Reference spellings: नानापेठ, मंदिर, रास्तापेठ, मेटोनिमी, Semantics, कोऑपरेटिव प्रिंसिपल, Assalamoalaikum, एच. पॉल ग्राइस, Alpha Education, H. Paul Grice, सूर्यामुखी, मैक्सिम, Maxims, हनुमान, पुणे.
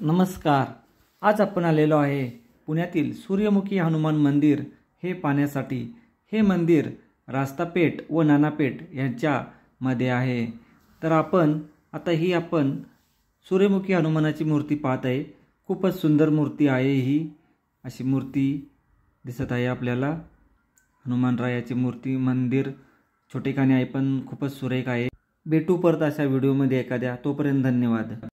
नमस्कार। आज आपण आलेलो आहे पुण्यातील सूर्यमुखी हनुमान मंदिर हे पाहण्यासाठी। हे मंदिर रास्तापेठ व नानापेठ यांच्यामध्ये आहे। तर आता आपण सूर्यमुखी हनुमानाची मूर्ती पाहत आहे। खूपच सुंदर मूर्ती आहे। ही अशी मूर्ती दिसत आहे आपल्याला, हनुमानरायाची मूर्ती। मंदिर छोटेखानी आहे पण खूपच सुरेख आहे। भेटू परत अशा व्हिडिओमध्ये एखाद्या। तोपर्यंत धन्यवाद।